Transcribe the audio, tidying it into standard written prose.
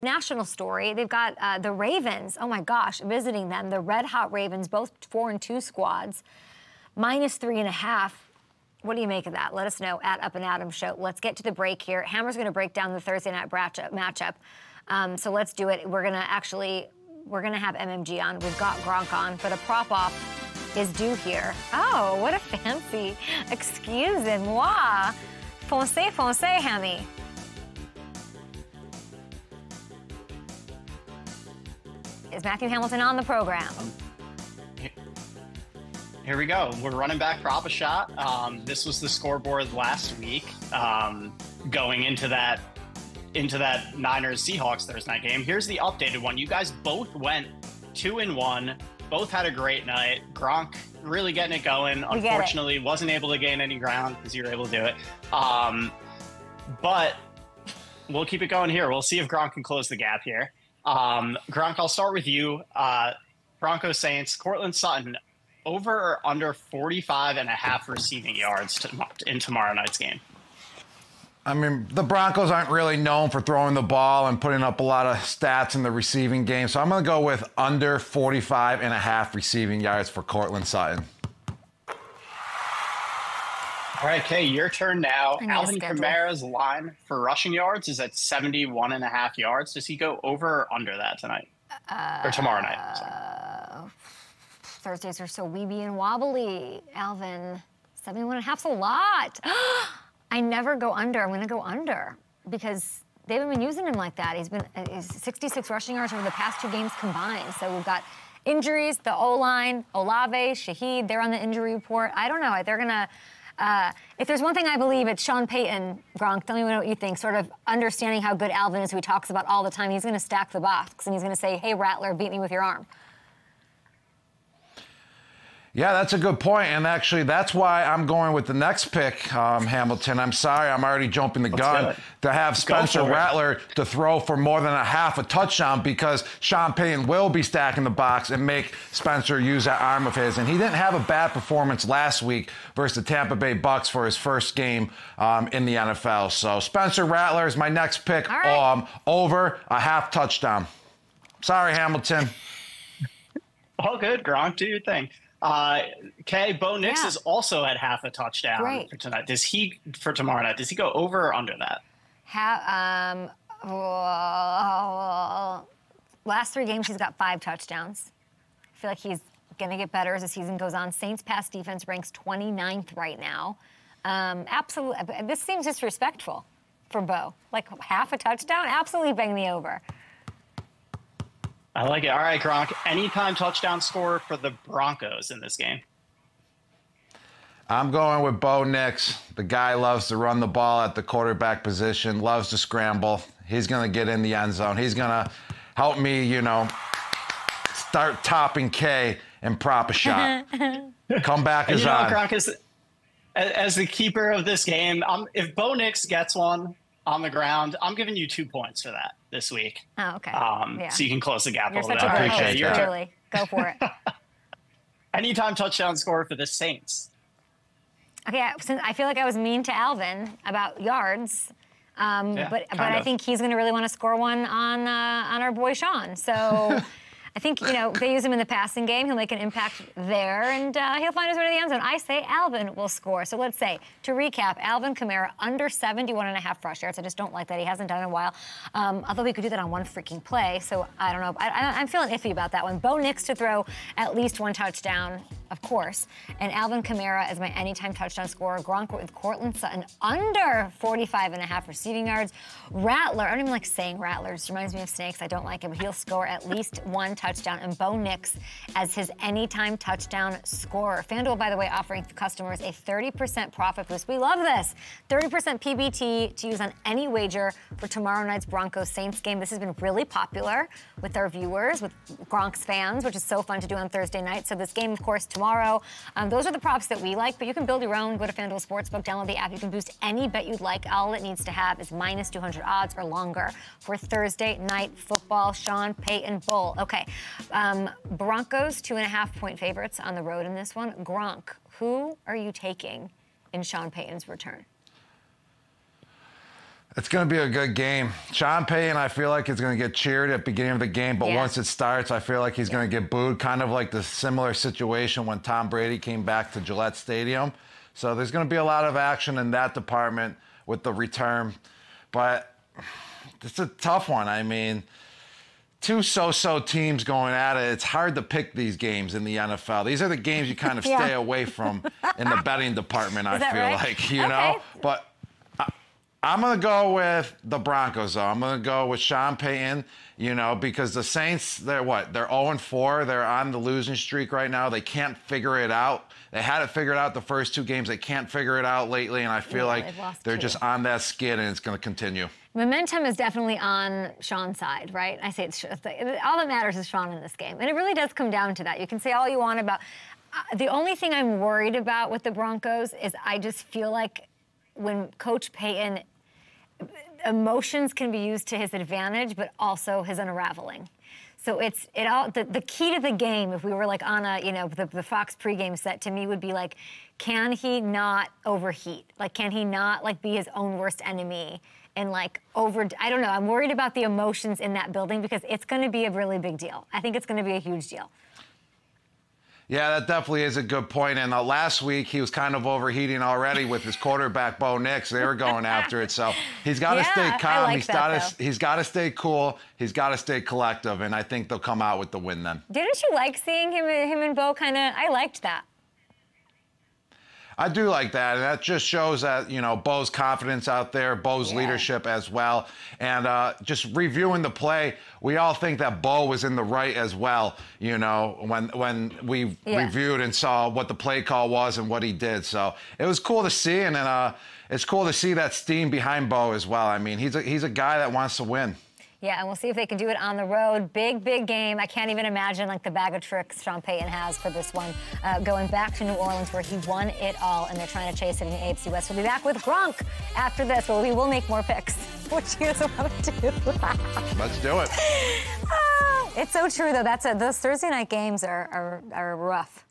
National story. They've got the Ravens, oh my gosh, visiting them. The Red Hot Ravens, both 4-2 squads, -3.5. What do you make of that? Let us know at Up and Adam Show. Let's get to the break here. Hammer's going to break down the Thursday night matchup. So let's do it. We're going to we're going to have MMG on. We've got Gronk on, but a prop off is due here. Oh, what a fancy. Excusez-moi. Foncez, foncez, Hammy. Is Matthew Hamilton on the program? Here we go. We're running back prop a shot. This was the scoreboard last week going into that Niners-Seahawks Thursday night game. Here's the updated one. You guys both went 2-1. Both had a great night. Gronk really getting it going. Unfortunately, wasn't able to gain any ground because you were able to do it. But we'll keep it going here. We'll see if Gronk can close the gap here. Gronk, I'll start with you. Broncos Saints, Cortland Sutton, over or under 45.5 receiving yards in tomorrow night's game? I mean, the Broncos aren't really known for throwing the ball and putting up a lot of stats in the receiving game, so I'm going to go with under 45.5 receiving yards for Cortland Sutton. All right, Kay, your turn now. Alvin Kamara's line for rushing yards is at 71.5 yards. Does he go over or under that tonight? Or tomorrow night? Sorry. Thursdays are so weeby and wobbly. Alvin, 71.5's a lot. I never go under. I'm going to go under because they haven't been using him like that. He's been 66 rushing yards over the past 2 games combined. So we've got injuries, the O-line, Olave, Shaheed, they're on the injury report. I don't know. They're going to... if there's one thing I believe, it's Sean Payton, Gronk. Tell me what you think, sort of understanding how good Alvin is, who he talks about all the time. He's going to stack the box, and he's going to say, hey, Rattler, beat me with your arm. Yeah, that's a good point, and actually that's why I'm going with the next pick, Hamilton. I'm sorry, I'm already jumping the gun to have Spencer Rattler to throw for more than half a touchdown because Sean Payton will be stacking the box and make Spencer use that arm of his. And he didn't have a bad performance last week versus the Tampa Bay Bucks for his first game in the NFL. So Spencer Rattler is my next pick, over a half touchdown. Sorry, Hamilton. All good, Gronk, do your thing. Okay, Bo Nix is also at half a touchdown for tonight. For tomorrow night, does he go over or under that? Last 3 games, he's got 5 touchdowns. I feel like he's going to get better as the season goes on. Saints pass defense ranks 29th right now. Absolutely, this seems disrespectful for Bo. Like half a touchdown? Absolutely bang me over. I like it. All right, Gronk. Anytime touchdown scorer for the Broncos in this game. I'm going with Bo Nix. The guy loves to run the ball at the quarterback position, loves to scramble. He's going to get in the end zone. He's going to help me, you know, start topping K and prop a shot. Comeback is on. Gronk, as the keeper of this game, if Bo Nix gets one on the ground, I'm giving you 2 points for that this week. Oh, okay. So you can close the gap a little bit. I appreciate that. Really. Go for it. Anytime touchdown scorer for the Saints. Okay, since I feel like I was mean to Alvin about yards, but I think he's going to really want to score one on our boy Sean. So I think, you know, they use him in the passing game. He'll make an impact there, and he'll find his way to the end zone. I say Alvin will score. So let's say, to recap, Alvin Kamara under 71.5 rush yards. I just don't like that. He hasn't done it in a while. Although we could do that on one freaking play. So I don't know. I'm feeling iffy about that one. Bo Nix to throw at least 1 touchdown, of course. And Alvin Kamara is my anytime touchdown scorer. Gronk with Cortland Sutton under 45.5 receiving yards. Rattler, I don't even like saying Rattler. It just reminds me of snakes. I don't like him. He'll score at least 1 touchdown, and Bo Nix as his anytime touchdown scorer. FanDuel, by the way, offering customers a 30% profit boost. We love this. 30% PBT to use on any wager for tomorrow night's Broncos Saints game. This has been really popular with our viewers, with Gronk's fans, which is so fun to do on Thursday night. So this game, of course, tomorrow. Those are the props that we like, but you can build your own. Go to FanDuel Sportsbook, download the app. You can boost any bet you'd like. All it needs to have is -200 odds or longer for Thursday night football. Sean Payton Bowl. Okay. Broncos 2.5-point favorites on the road in this one. Gronk, who are you taking in Sean Payton's return? It's going to be a good game. Sean Payton, I feel like he's going to get cheered at the beginning of the game, but once it starts, I feel like he's going to get booed, kind of like the similar situation when Tom Brady came back to Gillette Stadium. So there's going to be a lot of action in that department with the return. But it's a tough one. I mean, two so-so teams going at it. It's hard to pick these games in the NFL. These are the games you kind of stay away from in the betting department, I feel like, you know? But I'm going to go with the Broncos, though. I'm going to go with Sean Payton, you know, because the Saints, they're what? They're 0-4. They're on the losing streak right now. They can't figure it out. They had it figured out the first two games. They can't figure it out lately, and I feel like they're just on that skid, and it's going to continue. Momentum is definitely on Sean's side, right? I say it's all that matters is Sean in this game, and it really does come down to that. You can say all you want about the only thing I'm worried about with the Broncos is I just feel like when Coach Payton, emotions can be used to his advantage, but also his unraveling. So it's the key to the game. If we were like on a the Fox pregame set, to me would be like, can he not overheat? Like, can he not like be his own worst enemy? And like I don't know. I'm worried about the emotions in that building because it's going to be a really big deal. I think it's going to be a huge deal. Yeah, that definitely is a good point. And last week, he was kind of overheating already with his quarterback, Bo Nix. They were going after it. So he's got to stay calm. Like he's got to stay cool. He's got to stay collective. And I think they'll come out with the win then. Didn't you like seeing him and Bo kind of? I liked that. I do like that, and that just shows that, you know, Bo's confidence out there, Bo's leadership as well. And just reviewing the play, we all think that Bo was in the right as well, you know, when we reviewed and saw what the play call was and what he did. So it was cool to see, and it's cool to see that steam behind Bo as well. I mean, he's a guy that wants to win. Yeah, and we'll see if they can do it on the road. Big, big game. I can't even imagine, like, the bag of tricks Sean Payton has for this one. Going back to New Orleans, where he won it all, and they're trying to chase it in the AFC West. We'll be back with Gronk after this, where we will make more picks. What you guys want to do? Let's do it. It's so true, though. Those Thursday night games are rough.